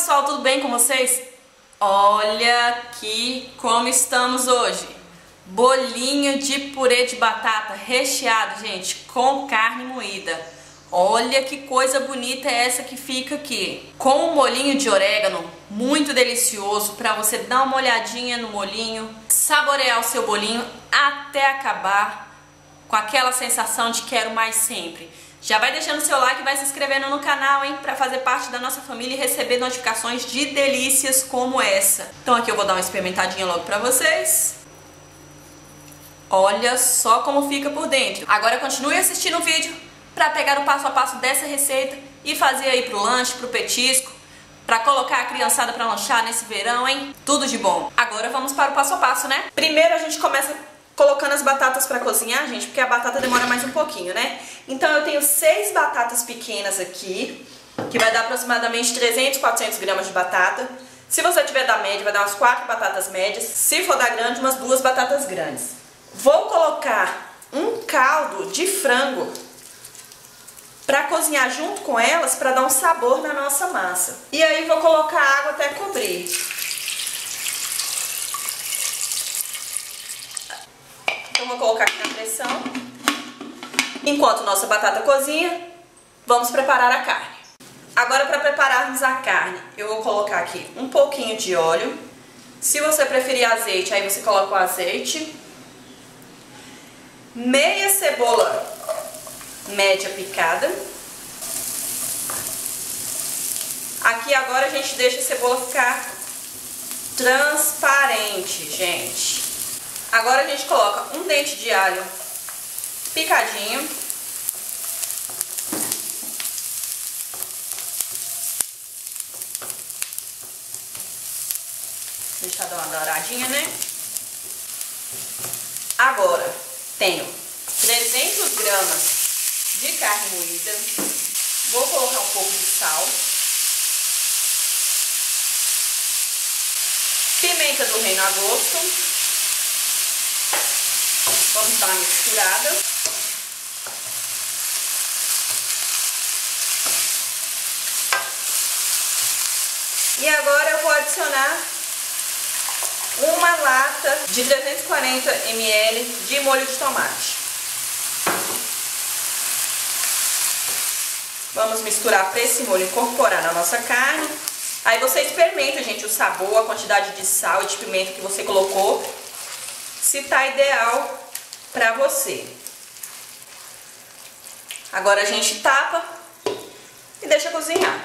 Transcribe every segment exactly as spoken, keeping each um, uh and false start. pessoal, tudo bem com vocês? Olha aqui como estamos hoje. Bolinho de purê de batata recheado, gente, com carne moída. Olha que coisa bonita é essa que fica aqui. Com um molhinho de orégano, muito delicioso, para você dar uma olhadinha no molhinho, saborear o seu bolinho até acabar, com aquela sensação de quero mais sempre. Já vai deixando seu like e vai se inscrevendo no canal, hein? Pra fazer parte da nossa família e receber notificações de delícias como essa. Então aqui eu vou dar uma experimentadinha logo pra vocês. Olha só como fica por dentro. Agora continue assistindo o vídeo pra pegar o passo a passo dessa receita e fazer aí pro lanche, pro petisco, pra colocar a criançada pra lanchar nesse verão, hein? Tudo de bom. Agora vamos para o passo a passo, né? Primeiro a gente começa colocando as batatas para cozinhar, gente, porque a batata demora mais um pouquinho, né? Então eu tenho seis batatas pequenas aqui, que vai dar aproximadamente trezentos, quatrocentos gramas de batata. Se você tiver da média, vai dar umas quatro batatas médias. Se for da grande, umas duas batatas grandes. Vou colocar um caldo de frango para cozinhar junto com elas, para dar um sabor na nossa massa. E aí vou colocar água até cobrir. Então vou colocar aqui na pressão. Enquanto nossa batata cozinha, vamos preparar a carne. Agora, para prepararmos a carne, eu vou colocar aqui um pouquinho de óleo. Se você preferir azeite, aí você coloca o azeite. Meia cebola média picada. Aqui agora a gente deixa a cebola ficar transparente, gente. Agora a gente coloca um dente de alho picadinho. Deixa eu dar uma douradinha, né? Agora tenho trezentos gramas de carne moída. Vou colocar um pouco de sal. Pimenta do reino a gosto. Vamos dar uma misturada. E agora eu vou adicionar uma lata de trezentos e quarenta mililitros de molho de tomate. Vamos misturar para esse molho incorporar na nossa carne. Aí você experimenta, gente, o sabor, a quantidade de sal e de pimenta que você colocou, se tá ideal pra você. Agora a gente tapa e deixa cozinhar.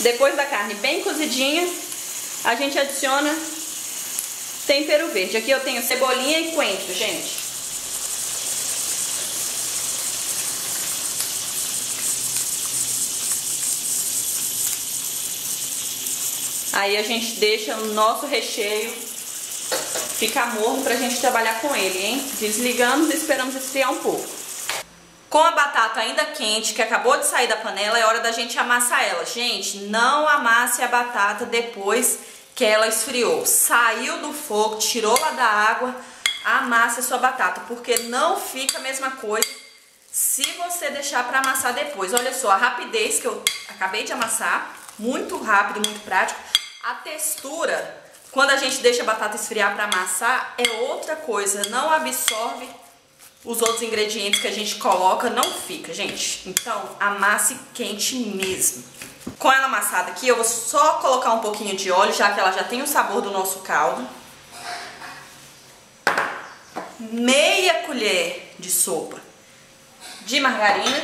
Depois da carne bem cozidinha, a gente adiciona tempero verde. Aqui eu tenho cebolinha e coentro, gente. Aí a gente deixa o nosso recheio ficar morno pra gente trabalhar com ele, hein? Desligamos e esperamos esfriar um pouco. Com a batata ainda quente, que acabou de sair da panela, é hora da gente amassar ela. Gente, não amasse a batata depois que ela esfriou. Saiu do fogo, tirou lá da água, amassa a sua batata, porque não fica a mesma coisa se você deixar pra amassar depois. Olha só a rapidez que eu acabei de amassar, muito rápido, muito prático. A textura, quando a gente deixa a batata esfriar para amassar, é outra coisa. Não absorve os outros ingredientes que a gente coloca, não fica, gente. Então, amasse quente mesmo. Com ela amassada aqui, eu vou só colocar um pouquinho de óleo, já que ela já tem o sabor do nosso caldo. Meia colher de sopa de margarina.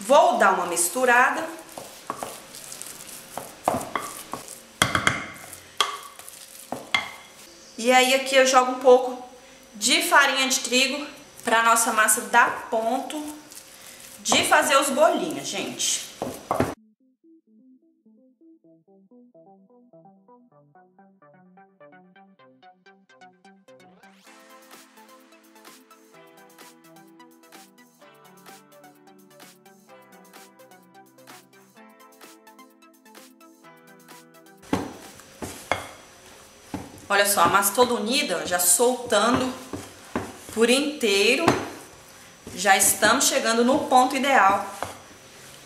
Vou dar uma misturada. E aí aqui eu jogo um pouco de farinha de trigo para nossa massa dar ponto de fazer os bolinhos, gente. Olha só, a massa toda unida, já soltando por inteiro. Já estamos chegando no ponto ideal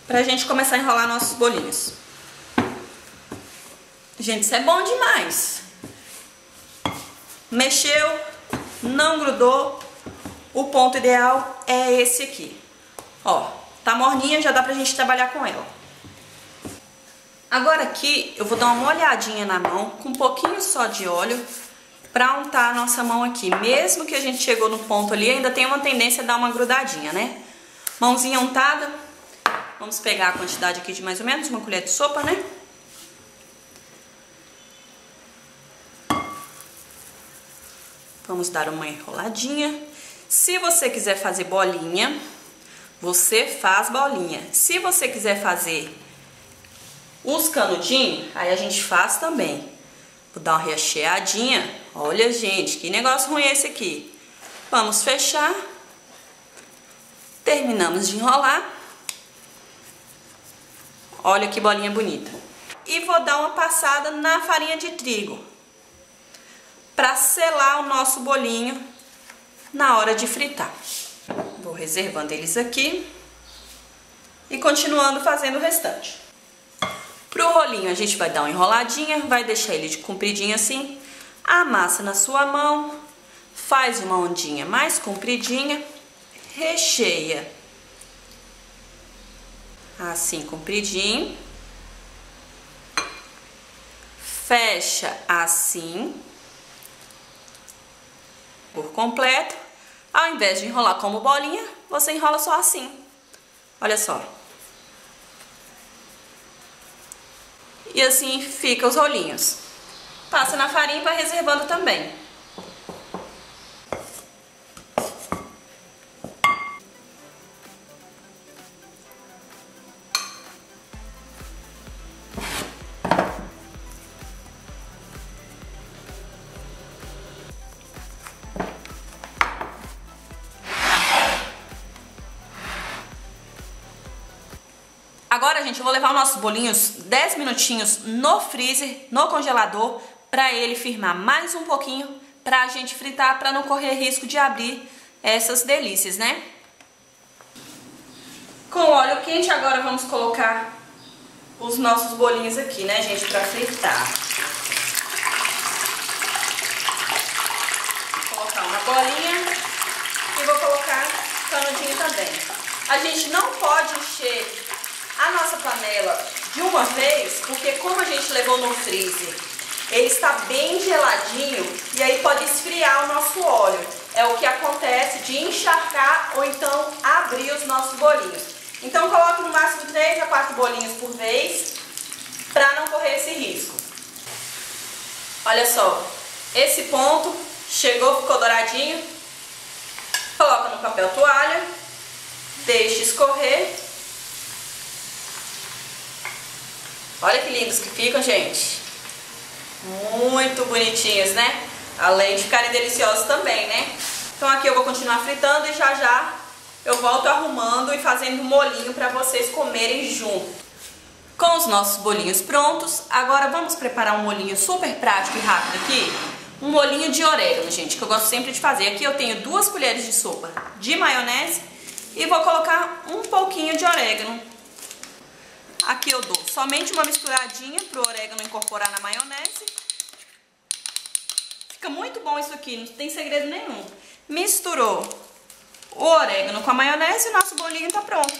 pra gente começar a enrolar nossos bolinhos. Gente, isso é bom demais. Mexeu, não grudou. O ponto ideal é esse aqui. Ó, tá morninha, já dá pra gente trabalhar com ela. Agora aqui eu vou dar uma molhadinha na mão com um pouquinho só de óleo pra untar a nossa mão aqui. Mesmo que a gente chegou no ponto ali, ainda tem uma tendência a dar uma grudadinha, né? Mãozinha untada. Vamos pegar a quantidade aqui de mais ou menos uma colher de sopa, né? Vamos dar uma enroladinha. Se você quiser fazer bolinha, você faz bolinha. Se você quiser fazer os canudinhos, aí a gente faz também. Vou dar uma recheadinha. Olha, gente, que negócio ruim é esse aqui. Vamos fechar. Terminamos de enrolar. Olha que bolinha bonita. E vou dar uma passada na farinha de trigo para selar o nosso bolinho na hora de fritar. Vou reservando eles aqui e continuando fazendo o restante. Pro rolinho a gente vai dar uma enroladinha, vai deixar ele de compridinho assim, amassa na sua mão, faz uma ondinha mais compridinha, recheia assim compridinho, fecha assim por completo. Ao invés de enrolar como bolinha, você enrola só assim. Olha só. E assim fica os rolinhos. Passa na farinha e vai reservando também. Agora, gente, eu vou levar os nossos bolinhos dez minutinhos no freezer, no congelador, pra ele firmar mais um pouquinho, pra gente fritar, pra não correr risco de abrir essas delícias, né? Com o óleo quente, agora vamos colocar os nossos bolinhos aqui, né, gente, pra fritar. Vou colocar uma bolinha e vou colocar canudinho também. A gente não pode encher a nossa panela de uma vez, porque como a gente levou no freezer, ele está bem geladinho e aí pode esfriar o nosso óleo. É o que acontece de encharcar ou então abrir os nossos bolinhos. Então coloque no máximo três a quatro bolinhos por vez para não correr esse risco. Olha só, esse ponto chegou, ficou douradinho. Coloca no papel toalha, deixa escorrer. Olha que lindos que ficam, gente. Muito bonitinhos, né? Além de ficarem deliciosos também, né? Então aqui eu vou continuar fritando e já já eu volto arrumando e fazendo molinho para vocês comerem junto. Com os nossos bolinhos prontos, agora vamos preparar um molinho super prático e rápido aqui. Um molinho de orégano, gente, que eu gosto sempre de fazer. Aqui eu tenho duas colheres de sopa de maionese e vou colocar um pouquinho de orégano. Aqui eu dou somente uma misturadinha para o orégano incorporar na maionese. Fica muito bom isso aqui, não tem segredo nenhum. Misturou o orégano com a maionese e o nosso bolinho está pronto.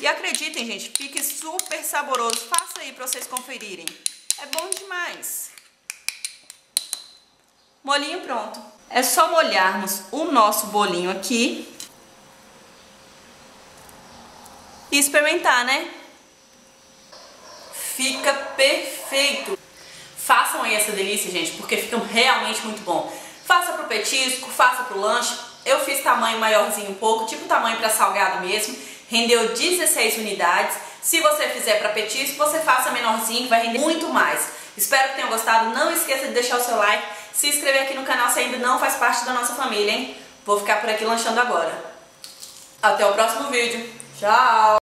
E acreditem, gente, fica super saboroso. Faça aí para vocês conferirem. É bom demais. Molinho pronto. É só molharmos o nosso bolinho aqui e experimentar, né? Fica perfeito. Façam aí essa delícia, gente, porque fica realmente muito bom. Faça pro petisco, faça pro lanche. Eu fiz tamanho maiorzinho um pouco, tipo tamanho para salgado mesmo. Rendeu dezesseis unidades. Se você fizer para petisco, você faça menorzinho, que vai render muito mais. Espero que tenham gostado. Não esqueça de deixar o seu like, se inscrever aqui no canal se ainda não faz parte da nossa família, hein? Vou ficar por aqui lanchando agora. Até o próximo vídeo. Tchau!